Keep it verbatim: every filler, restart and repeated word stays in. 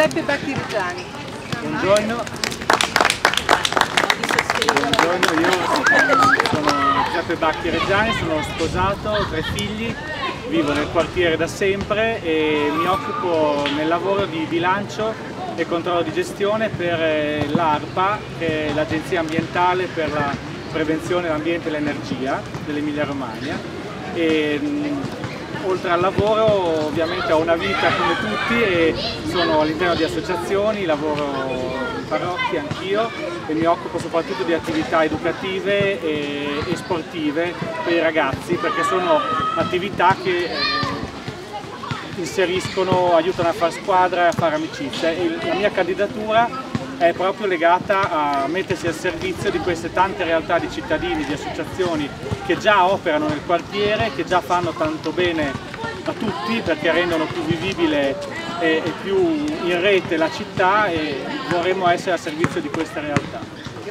Giuseppe Bacchi Reggiani. Buongiorno. Buongiorno, io sono Giuseppe Bacchi Reggiani, sono sposato, ho tre figli, vivo nel quartiere da sempre e mi occupo nel lavoro di bilancio e controllo di gestione per l'ARPA, che è l'Agenzia Ambientale per la Prevenzione dell'Ambiente e l'Energia dell'Emilia Romagna. E, oltre al lavoro ovviamente ho una vita come tutti e sono all'interno di associazioni, lavoro in parrocchia anch'io e mi occupo soprattutto di attività educative e, e sportive per i ragazzi, perché sono attività che eh, inseriscono, aiutano a far squadra e a fare amicizia, e la mia candidatura è proprio legata a mettersi al servizio di queste tante realtà di cittadini, di associazioni che già operano nel quartiere, che già fanno tanto bene a tutti perché rendono più vivibile e, e più in rete la città, e vorremmo essere al servizio di queste realtà.